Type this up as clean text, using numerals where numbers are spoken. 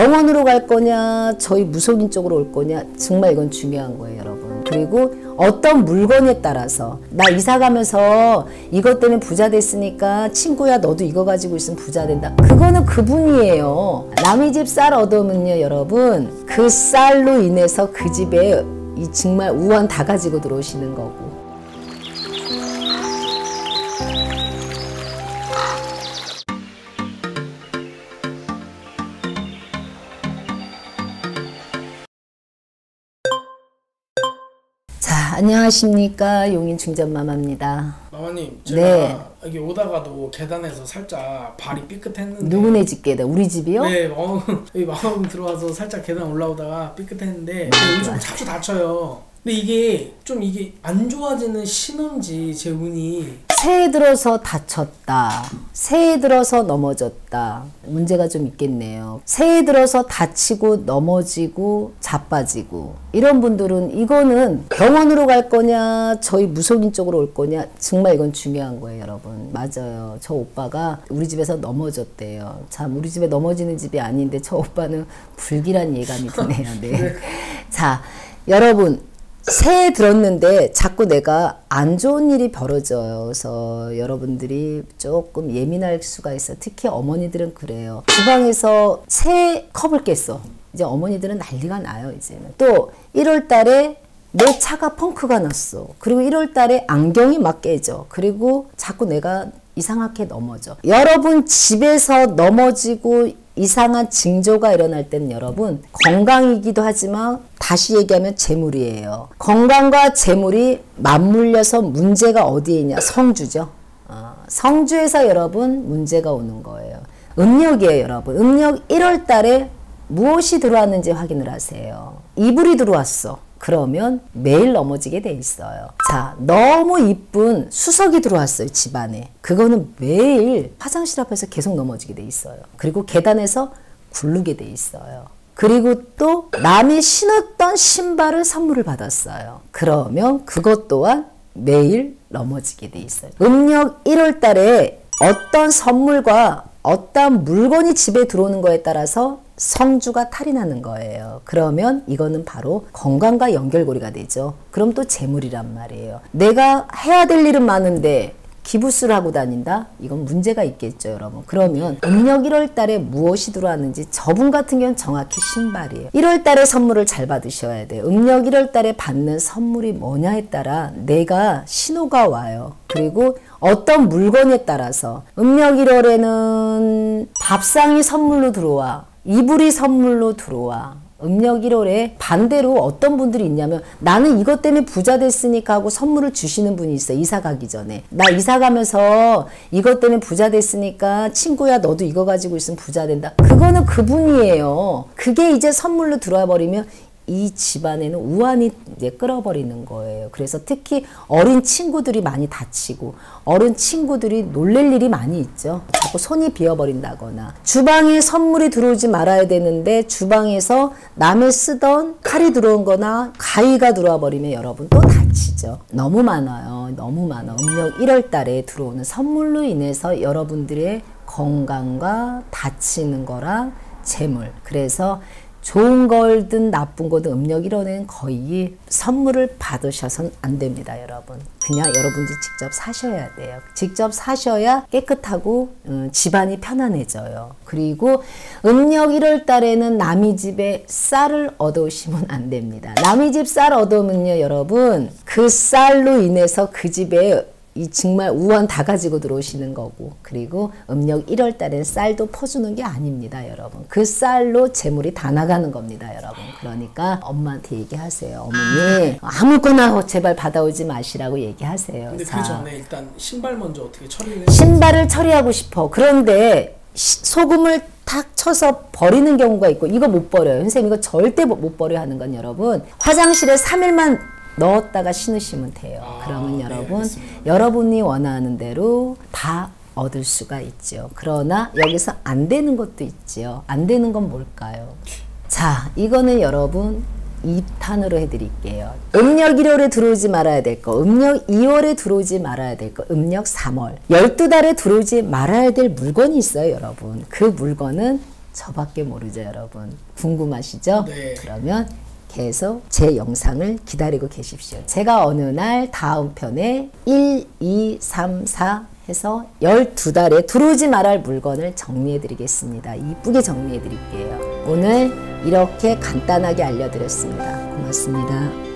병원으로 갈 거냐 저희 무속인 쪽으로 올 거냐 정말 이건 중요한 거예요, 여러분. 그리고 어떤 물건에 따라서 나 이사 가면서 이것 때문에 부자 됐으니까 친구야 너도 이거 가지고 있으면 부자 된다, 그거는 그분이에요. 남의 집 쌀 얻으면요 여러분, 그 쌀로 인해서 그 집에 이 정말 우환 다 가지고 들어오시는 거고. 안녕하십니까, 용인중전마마입니다. 마마님, 제가 네. 여기 오다가도 계단에서 살짝 발이 삐끗했는데. 누구네 집게다? 우리 집이요? 네, 여기 마마님 들어와서 살짝 계단 올라오다가 삐끗했는데 요즘 자주 다쳐요. 근데 이게 좀 이게 안 좋아지는 신호인지 제 운이. 새해 들어서 다쳤다, 새해 들어서 넘어졌다, 문제가 좀 있겠네요. 새해 들어서 다치고 넘어지고 자빠지고 이런 분들은 이거는 병원으로 갈 거냐 저희 무속인 쪽으로 올 거냐 정말 이건 중요한 거예요, 여러분. 맞아요. 저 오빠가 우리 집에서 넘어졌대요. 참, 우리 집에 넘어지는 집이 아닌데 저 오빠는 불길한 예감이 드네요. 네. 자, 여러분, 새해 들었는데 자꾸 내가 안 좋은 일이 벌어져요. 그래서 여러분들이 조금 예민할 수가 있어요. 특히 어머니들은 그래요. 주방에서 새 컵을 깼어. 이제 어머니들은 난리가 나요, 이제는. 또 1월 달에 내 차가 펑크가 났어. 그리고 1월 달에 안경이 막 깨져. 그리고 자꾸 내가 이상하게 넘어져. 여러분, 집에서 넘어지고 이상한 징조가 일어날 때는 여러분, 건강이기도 하지만 다시 얘기하면 재물이에요. 건강과 재물이 맞물려서 문제가 어디에 있냐? 성주죠. 성주에서 여러분 문제가 오는 거예요. 음력이에요, 여러분. 음력 1월 달에 무엇이 들어왔는지 확인을 하세요. 이불이 들어왔어. 그러면 매일 넘어지게 돼 있어요. 자, 너무 이쁜 수석이 들어왔어요, 집안에. 그거는 매일 화장실 앞에서 계속 넘어지게 돼 있어요. 그리고 계단에서 굴르게 돼 있어요. 그리고 또 남이 신었던 신발을 선물을 받았어요. 그러면 그것 또한 매일 넘어지게 돼 있어요. 음력 1월 달에 어떤 선물과 어떤 물건이 집에 들어오는 거에 따라서 성주가 탈이 나는 거예요. 그러면 이거는 바로 건강과 연결고리가 되죠. 그럼 또 재물이란 말이에요. 내가 해야 될 일은 많은데 기부수를 하고 다닌다? 이건 문제가 있겠죠, 여러분. 그러면 음력 1월 달에 무엇이 들어왔는지, 저분 같은 경우는 정확히 신발이에요. 1월 달에 선물을 잘 받으셔야 돼요. 음력 1월 달에 받는 선물이 뭐냐에 따라 내가 신호가 와요. 그리고 어떤 물건에 따라서 음력 1월에는 밥상이 선물로 들어와, 이불이 선물로 들어와. 음력 1월에 반대로 어떤 분들이 있냐면, 나는 이것 때문에 부자 됐으니까 하고 선물을 주시는 분이 있어요. 이사 가기 전에. 나 이사 가면서 이것 때문에 부자 됐으니까 친구야 너도 이거 가지고 있으면 부자 된다. 그거는 그분이에요. 그게 이제 선물로 들어와 버리면 이 집안에는 우환이 이제 끌어버리는 거예요. 그래서 특히 어린 친구들이 많이 다치고, 어른 친구들이 놀랄 일이 많이 있죠. 자꾸 손이 비어버린다거나. 주방에 선물이 들어오지 말아야 되는데 주방에서 남의 쓰던 칼이 들어온 거나 가위가 들어와 버리면 여러분 또 다치죠. 너무 많아요. 너무 많아. 음력 1월 달에 들어오는 선물로 인해서 여러분들의 건강과 다치는 거랑 재물. 그래서 좋은 거든 나쁜 거든 음력 1월에는 거의 선물을 받으셔서는 안 됩니다, 여러분. 그냥 여러분들이 직접 사셔야 돼요. 직접 사셔야 깨끗하고 집안이 편안해져요. 그리고 음력 1월 달에는 남의 집에 쌀을 얻어오시면 안 됩니다. 남의 집 쌀 얻어오면요, 여러분, 그 쌀로 인해서 그 집에 이 정말 우환 다 가지고 들어오시는 거고. 그리고 음력 1월 달엔 쌀도 퍼주는 게 아닙니다, 여러분. 그 쌀로 재물이 다 나가는 겁니다, 여러분. 그러니까 엄마한테 얘기하세요. 어머니, 아무거나 제발 받아오지 마시라고 얘기하세요. 근데 그 전에 일단 신발 먼저 어떻게 처리를 해야 되지? 신발을 처리하고 싶어. 그런데 소금을 탁 쳐서 버리는 경우가 있고, 이거 못 버려요. 선생님, 이거 절대 못 버려야 하는 건 여러분, 화장실에 3일만 넣었다가 신으시면 돼요. 그러면 네, 여러분, 알겠습니다. 여러분이 원하는 대로 다 얻을 수가 있죠. 그러나 여기서 안 되는 것도 있죠. 안 되는 건 뭘까요? 자, 이거는 여러분 2탄으로 해드릴게요. 음력 1월에 들어오지 말아야 될 거, 음력 2월에 들어오지 말아야 될 거, 음력 3월 12달에 들어오지 말아야 될 물건이 있어요, 여러분. 그 물건은 저밖에 모르죠, 여러분. 궁금하시죠? 네. 그러면 계속 제 영상을 기다리고 계십시오. 제가 어느 날 다음 편에 1, 2, 3, 4 해서 12달에 들어오지 말할 물건을 정리해 드리겠습니다. 이쁘게 정리해 드릴게요. 오늘 이렇게 간단하게 알려드렸습니다. 고맙습니다.